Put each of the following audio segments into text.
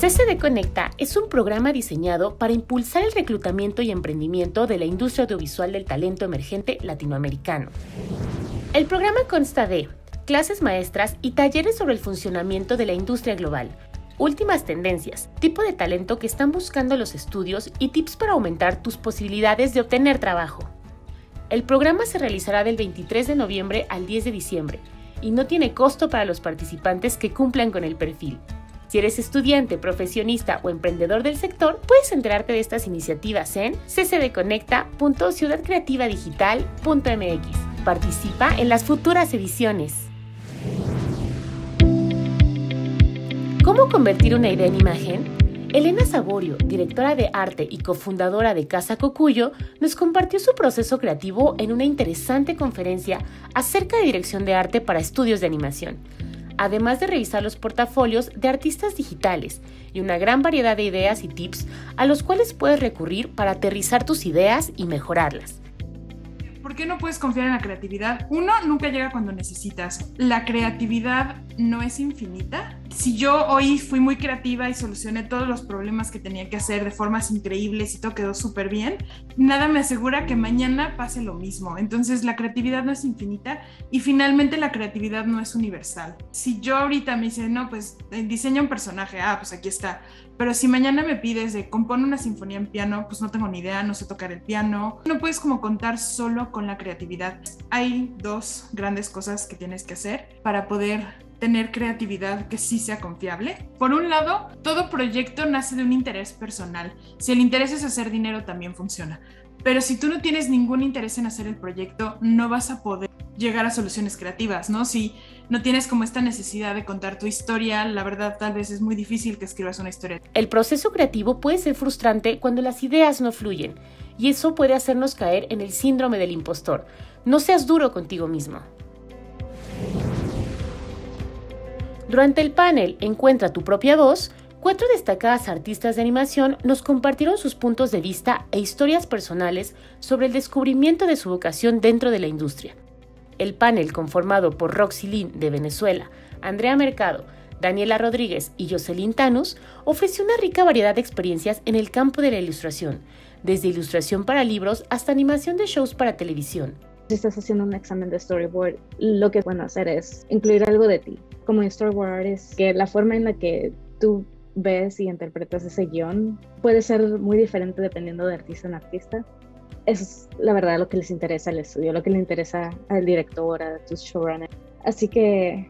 CCD Conecta es un programa diseñado para impulsar el reclutamiento y emprendimiento de la industria audiovisual del talento emergente latinoamericano. El programa consta de clases maestras y talleres sobre el funcionamiento de la industria global, últimas tendencias, tipo de talento que están buscando los estudios y tips para aumentar tus posibilidades de obtener trabajo. El programa se realizará del 23 de noviembre al 10 de diciembre y no tiene costo para los participantes que cumplan con el perfil. Si eres estudiante, profesionista o emprendedor del sector, puedes enterarte de estas iniciativas en ccdconecta.ciudadcreativadigital.mx. Participa en las futuras ediciones. ¿Cómo convertir una idea en imagen? Elena Saborio, directora de arte y cofundadora de Casa Cocuyo, nos compartió su proceso creativo en una interesante conferencia acerca de dirección de arte para estudios de animación, además de revisar los portafolios de artistas digitales y una gran variedad de ideas y tips a los cuales puedes recurrir para aterrizar tus ideas y mejorarlas. ¿Por qué no puedes confiar en la creatividad? Uno, nunca llega cuando necesitas. La creatividad no es infinita. Si yo hoy fui muy creativa y solucioné todos los problemas que tenía que hacer de formas increíbles y todo quedó súper bien, nada me asegura que mañana pase lo mismo. Entonces la creatividad no es infinita y finalmente la creatividad no es universal. Si yo ahorita me dicen, no, pues diseña un personaje, pues aquí está. Pero si mañana me pides de compone una sinfonía en piano, pues no tengo ni idea, no sé tocar el piano. No puedes como contar solo con la creatividad. Hay dos grandes cosas que tienes que hacer para poder tener creatividad que sí sea confiable. Por un lado, todo proyecto nace de un interés personal. Si el interés es hacer dinero, también funciona. Pero si tú no tienes ningún interés en hacer el proyecto, no vas a poder llegar a soluciones creativas, ¿no? Si no tienes como esta necesidad de contar tu historia, la verdad tal vez es muy difícil que escribas una historia. El proceso creativo puede ser frustrante cuando las ideas no fluyen, y eso puede hacernos caer en el síndrome del impostor. No seas duro contigo mismo. Durante el panel Encuentra tu propia voz, 4 destacadas artistas de animación nos compartieron sus puntos de vista e historias personales sobre el descubrimiento de su vocación dentro de la industria. El panel, conformado por Roxsy Lin de Venezuela, Andrea Mercado, Daniela Rodríguez y Josely Tanus, ofreció una rica variedad de experiencias en el campo de la ilustración, desde ilustración para libros hasta animación de shows para televisión. Si estás haciendo un examen de storyboard, lo que pueden hacer es incluir algo de ti. Como storyboard artist, que la forma en la que tú ves y interpretas ese guión puede ser muy diferente dependiendo de artista en artista. Eso es la verdad lo que les interesa al estudio, lo que le interesa al director, a tus showrunners. Así que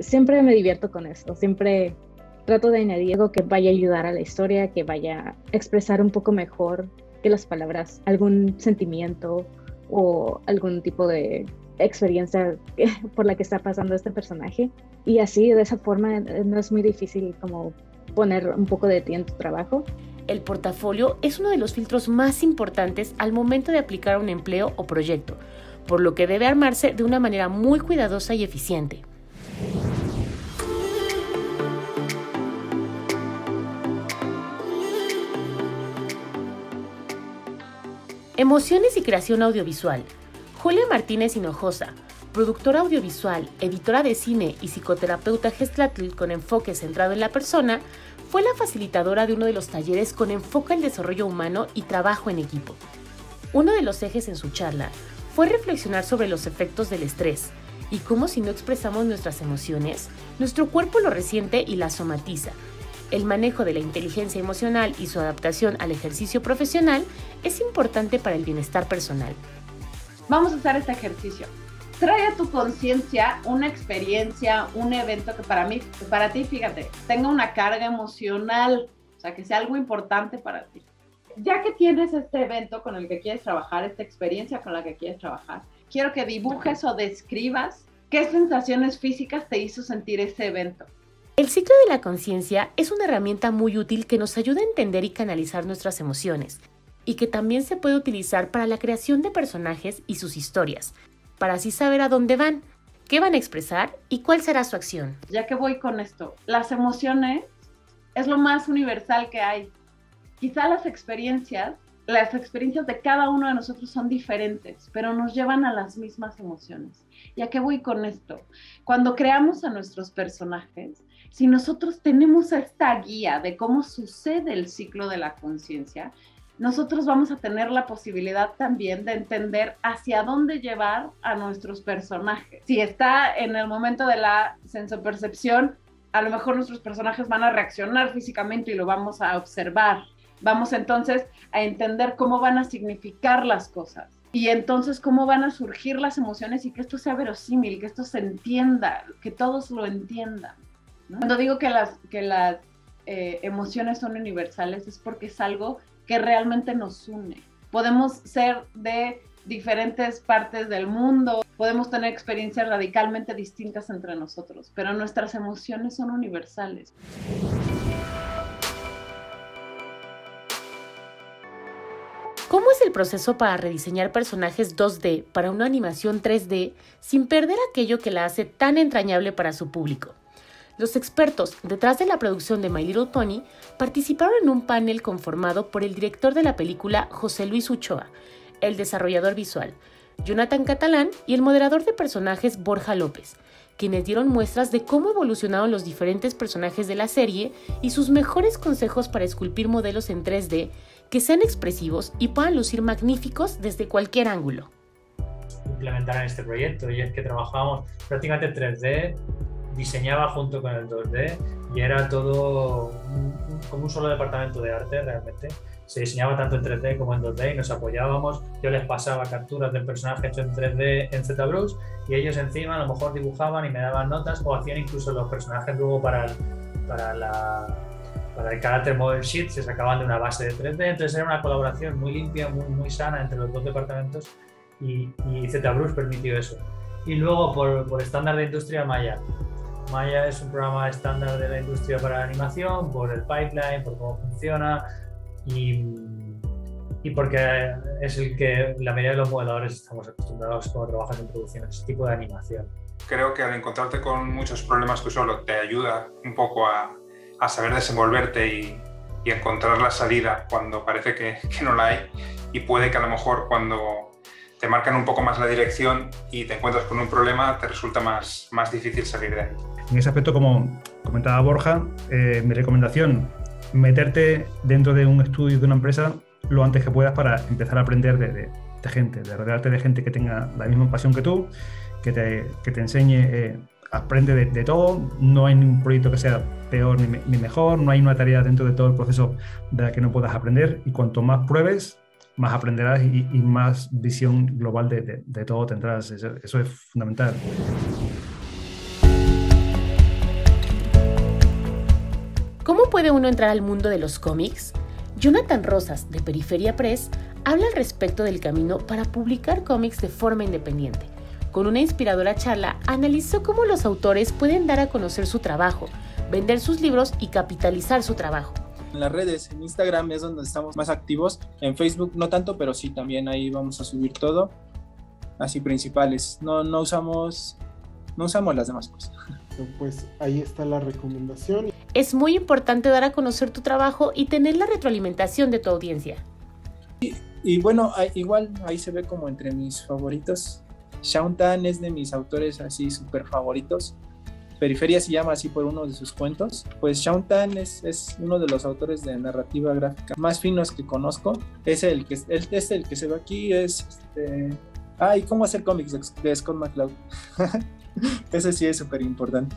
siempre me divierto con esto, siempre trato de añadir algo que vaya a ayudar a la historia, que vaya a expresar un poco mejor que las palabras, algún sentimiento o algún tipo de experiencia por la que está pasando este personaje, y así de esa forma no es muy difícil como poner un poco de ti en tu trabajo. El portafolio es uno de los filtros más importantes al momento de aplicar un empleo o proyecto, por lo que debe armarse de una manera muy cuidadosa y eficiente. Emociones y creación audiovisual. Julia Martínez Hinojosa, productora audiovisual, editora de cine y psicoterapeuta gestáltico con enfoque centrado en la persona, fue la facilitadora de uno de los talleres con enfoque al desarrollo humano y trabajo en equipo. Uno de los ejes en su charla fue reflexionar sobre los efectos del estrés y cómo, si no expresamos nuestras emociones, nuestro cuerpo lo resiente y la somatiza. El manejo de la inteligencia emocional y su adaptación al ejercicio profesional es importante para el bienestar personal. Vamos a hacer este ejercicio. Trae a tu conciencia una experiencia, un evento que para ti, fíjate, tenga una carga emocional, o sea, que sea algo importante para ti. Ya que tienes este evento con el que quieres trabajar, esta experiencia con la que quieres trabajar, quiero que dibujes o describas qué sensaciones físicas te hizo sentir ese evento. El ciclo de la conciencia es una herramienta muy útil que nos ayuda a entender y canalizar nuestras emociones, y que también se puede utilizar para la creación de personajes y sus historias, para así saber a dónde van, qué van a expresar y cuál será su acción. Ya que voy con esto, las emociones es lo más universal que hay. Quizá las experiencias las experiencias de cada uno de nosotros son diferentes, pero nos llevan a las mismas emociones. ¿Y a qué voy con esto? Cuando creamos a nuestros personajes, si nosotros tenemos esta guía de cómo sucede el ciclo de la conciencia, nosotros vamos a tener la posibilidad también de entender hacia dónde llevar a nuestros personajes. Si está en el momento de la sensopercepción, a lo mejor nuestros personajes van a reaccionar físicamente y lo vamos a observar. Vamos entonces a entender cómo van a significar las cosas y entonces cómo van a surgir las emociones y que esto sea verosímil, que esto se entienda, que todos lo entiendan, ¿no? Cuando digo que las emociones son universales es porque es algo que realmente nos une. Podemos ser de diferentes partes del mundo, podemos tener experiencias radicalmente distintas entre nosotros, pero nuestras emociones son universales. ¿Cómo es el proceso para rediseñar personajes 2D para una animación 3D sin perder aquello que la hace tan entrañable para su público? Los expertos detrás de la producción de My Little Pony participaron en un panel conformado por el director de la película José Luis Uchoa, el desarrollador visual, Jonathan Catalán y el moderador de personajes Borja López, quienes dieron muestras de cómo evolucionaron los diferentes personajes de la serie y sus mejores consejos para esculpir modelos en 3D que sean expresivos y puedan lucir magníficos desde cualquier ángulo. Implementaron este proyecto y es que trabajábamos prácticamente en 3D, diseñaba junto con el 2D y era todo como un solo departamento de arte realmente. Se diseñaba tanto en 3D como en 2D y nos apoyábamos. Yo les pasaba capturas del personaje hecho en 3D en ZBrush y ellos encima a lo mejor dibujaban y me daban notas o hacían incluso los personajes luego para el carácter model sheet, se sacaban de una base de 3D. Entonces era una colaboración muy limpia, muy sana entre los dos departamentos y ZBrush permitió eso. Y luego por estándar de industria Maya. Maya es un programa estándar de la industria para la animación, por el pipeline, por cómo funciona y porque es el que la mayoría de los modeladores estamos acostumbrados cuando trabajas en producción, ese tipo de animación. Creo que al encontrarte con muchos problemas tú solo te ayuda un poco a saber desenvolverte y encontrar la salida cuando parece que no la hay y puede que a lo mejor cuando te marcan un poco más la dirección y te encuentras con un problema, te resulta más difícil salir de ahí. En ese aspecto, como comentaba Borja, mi recomendación, meterte dentro de un estudio de una empresa lo antes que puedas para empezar a aprender de gente, de rodearte de gente que tenga la misma pasión que tú, que te enseñe, aprende de todo, no hay ningún proyecto que sea peor ni mejor, no hay una tarea dentro de todo el proceso de la que no puedas aprender y cuanto más pruebes, más aprenderás y más visión global de todo tendrás. Eso es fundamental. ¿Cómo puede uno entrar al mundo de los cómics? Jonathan Rosas, de Periferia Press, habla al respecto del camino para publicar cómics de forma independiente. Con una inspiradora charla, analizó cómo los autores pueden dar a conocer su trabajo, vender sus libros y capitalizar su trabajo. En las redes, en Instagram es donde estamos más activos, en Facebook no tanto, pero sí también ahí vamos a subir todo, así principales, no usamos las demás cosas. Pues ahí está la recomendación. Es muy importante dar a conocer tu trabajo y tener la retroalimentación de tu audiencia. Y bueno, igual ahí se ve como entre mis favoritos, Shaun Tan es de mis autores así súper favoritos. Periferia se llama así por uno de sus cuentos. Pues Shaun Tan es uno de los autores de narrativa gráfica más finos que conozco. Es el que se ve aquí, y cómo hacer cómics de Scott McCloud. Ese sí es súper importante.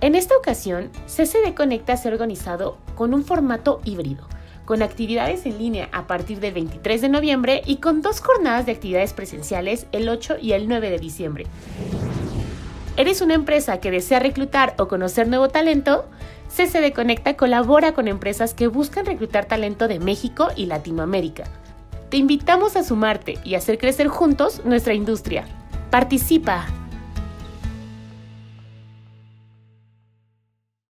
En esta ocasión, CCD Conecta se ha organizado con un formato híbrido, con actividades en línea a partir del 23 de noviembre y con 2 jornadas de actividades presenciales el 8 y el 9 de diciembre. ¿Eres una empresa que desea reclutar o conocer nuevo talento? CCD Conecta colabora con empresas que buscan reclutar talento de México y Latinoamérica. Te invitamos a sumarte y hacer crecer juntos nuestra industria. ¡Participa!